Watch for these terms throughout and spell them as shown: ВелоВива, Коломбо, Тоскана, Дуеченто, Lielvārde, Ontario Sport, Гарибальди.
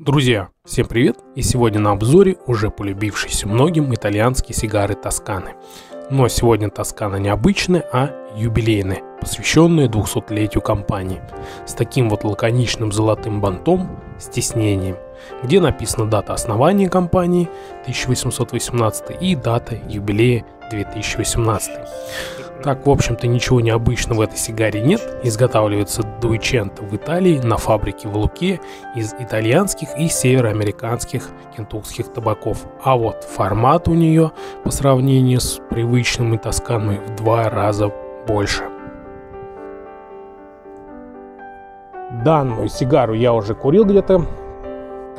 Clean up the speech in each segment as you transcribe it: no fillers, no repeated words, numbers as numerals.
Друзья, всем привет! И сегодня на обзоре уже полюбившиеся многим итальянские сигары Тосканы. Но сегодня Тоскана не обычная, а юбилейная, посвященная 200-летию компании. С таким вот лаконичным золотым бантом с тиснением, где написана дата основания компании 1818 и дата юбилея 2018. Так, в общем-то, ничего необычного в этой сигаре нет. Изготавливается Дуеченто в Италии на фабрике в Луке из итальянских и североамериканских кентукских табаков. А вот формат у нее по сравнению с привычными Тосканой в 2 раза больше. Данную сигару я уже курил где-то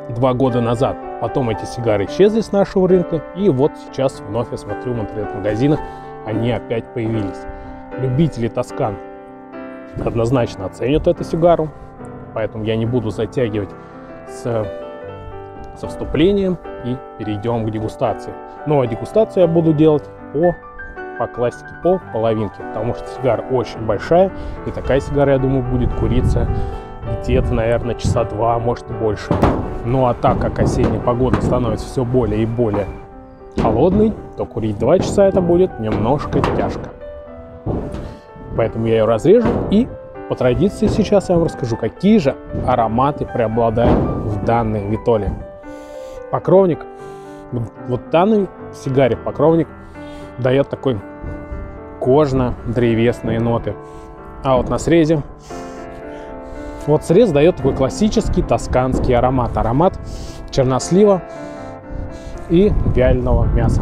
2 года назад. Потом эти сигары исчезли с нашего рынка. И вот сейчас вновь я смотрю в интернет-магазинах, они опять появились. Любители Тоскан однозначно оценят эту сигару, поэтому я не буду затягивать со вступлением и перейдем к дегустации. Ну а дегустацию я буду делать по классике, по половинке, потому что сигара очень большая, и такая сигара, я думаю, будет куриться где-то, наверное, часа 2, может и больше. Ну а так как осенняя погода становится все более и более холодный, то курить 2 часа это будет немножко тяжко. Поэтому я ее разрежу, и по традиции сейчас я вам расскажу, какие же ароматы преобладают в данной витоле. Покровник. Вот в данной сигаре покровник дает такой кожно-древесные ноты. А вот на срезе, вот срез дает такой классический тосканский аромат. Аромат чернослива и вяленого мяса.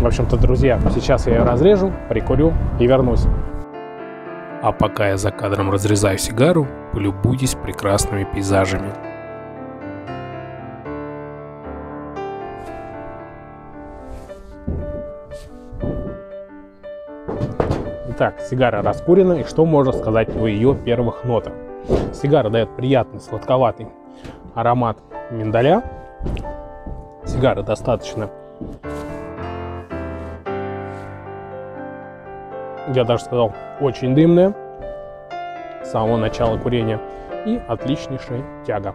В общем-то, друзья, сейчас я ее разрежу, прикурю и вернусь. А пока я за кадром разрезаю сигару, полюбуйтесь прекрасными пейзажами. Итак, сигара раскурена, и что можно сказать о ее первых нотах? Сигара дает приятный сладковатый аромат миндаля. Сигара достаточно, я даже сказал, очень дымная с самого начала курения и отличнейшая тяга.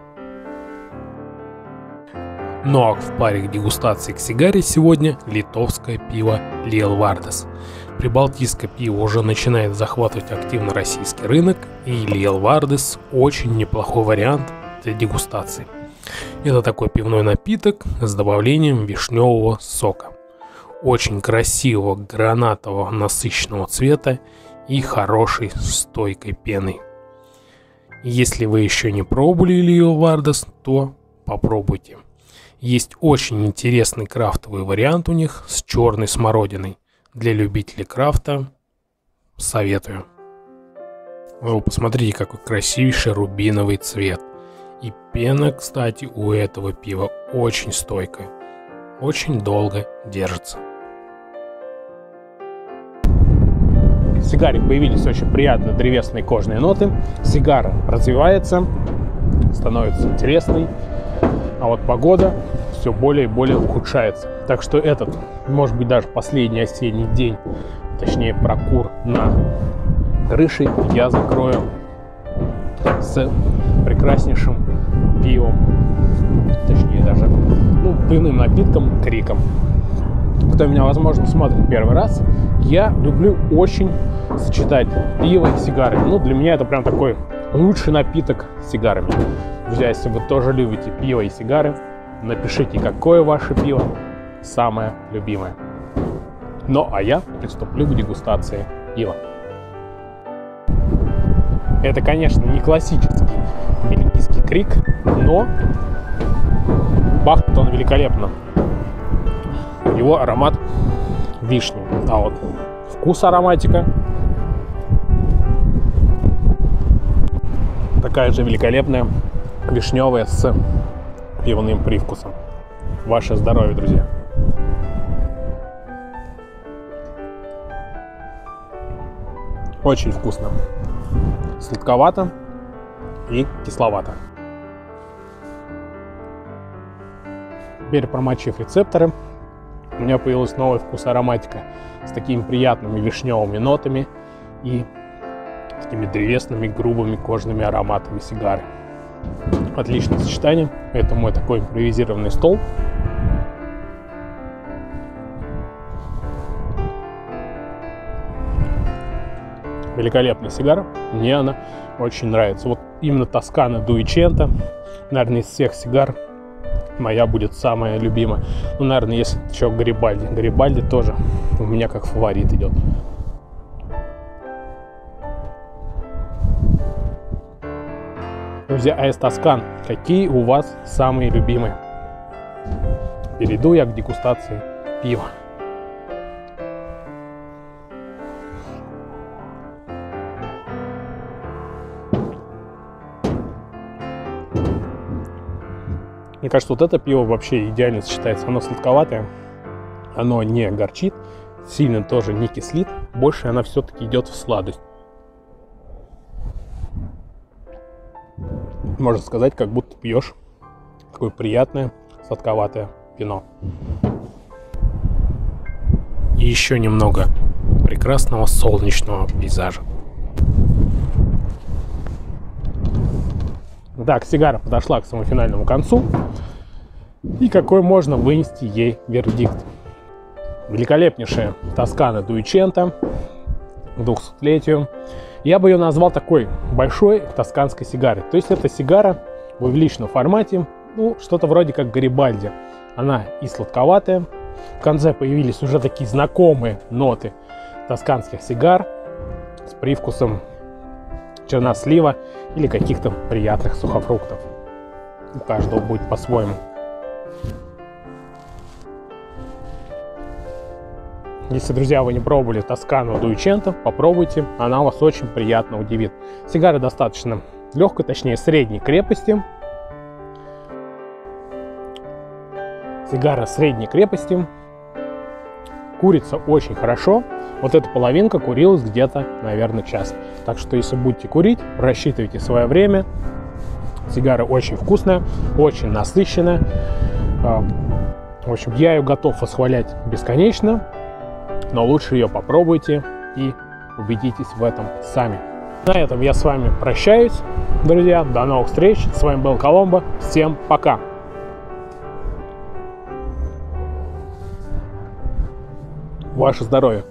Ну а в паре к дегустации к сигаре сегодня литовское пиво Lielvārde. Прибалтийское пиво уже начинает захватывать активно российский рынок, и Lielvārde очень неплохой вариант для дегустации. Это такой пивной напиток с добавлением вишневого сока, очень красивого гранатового насыщенного цвета и хорошей стойкой пены. Если вы еще не пробовали Lielvārde, то попробуйте. Есть очень интересный крафтовый вариант у них с черной смородиной. Для любителей крафта советую. О, посмотрите, какой красивейший рубиновый цвет. И пена, кстати, у этого пива очень стойкая, очень долго держится. В сигаре появились очень приятные древесные кожные ноты. Сигара развивается, становится интересной, а вот погода все более и более ухудшается. Так что этот, может быть, даже последний осенний день, точнее прокур на крыше, я закрою с прекраснейшим пивом, точнее даже пивным напитком криком. Кто меня, возможно, смотрит первый раз, я люблю очень сочетать пиво и сигары. Ну, для меня это прям такой лучший напиток с сигарами. Друзья, если вы тоже любите пиво и сигары, напишите, какое ваше пиво самое любимое. Ну, а я приступлю к дегустации пива. Это, конечно, не классический бельгийский крик, но пахнет он великолепно. Его аромат вишни. А вот вкус ароматика такая же великолепная, вишневая с пивным привкусом. Ваше здоровье, друзья! Очень вкусно. Сладковато и кисловато. Теперь, промочив рецепторы, у меня появился новый вкус ароматика с такими приятными вишневыми нотами и такими древесными грубыми кожными ароматами сигары. Отличное сочетание. Это мой такой импровизированный стол. Великолепная сигара. Мне она очень нравится. Вот именно Тоскана Дуеченто, наверное, из всех сигар моя будет самая любимая. Ну, наверное, если еще Гарибальди. Гарибальди тоже у меня как фаворит идет. Друзья, а из Тоскан, какие у вас самые любимые? Перейду я к дегустации пива. Мне кажется, вот это пиво вообще идеально сочетается. Оно сладковатое, оно не горчит, сильно тоже не кислит. Больше она все-таки идет в сладость. Можно сказать, как будто пьешь такое приятное, сладковатое вино. И еще немного прекрасного солнечного пейзажа. Так, сигара подошла к своему финальному концу. И какой можно вынести ей вердикт? Великолепнейшая Тоскана Дуеченто к 200-летию. Я бы ее назвал такой большой тосканской сигарой. То есть это сигара в увеличенном формате, ну, что-то вроде как Гарибальди. Она и сладковатая. В конце появились уже такие знакомые ноты тосканских сигар с привкусом чернослива или каких-то приятных сухофруктов. У каждого будет по-своему. Если, друзья, вы не пробовали Тоскану Дуеченто, попробуйте, она вас очень приятно удивит. Сигара достаточно легкой, точнее средней крепости. Сигара средней крепости. Курится очень хорошо. Вот эта половинка курилась где-то, наверное, час. Так что, если будете курить, рассчитывайте свое время. Сигара очень вкусная, очень насыщенная. В общем, я ее готов восхвалять бесконечно. Но лучше ее попробуйте и убедитесь в этом сами. На этом я с вами прощаюсь, друзья. До новых встреч. С вами был Коломбо. Всем пока. Ваше здоровье.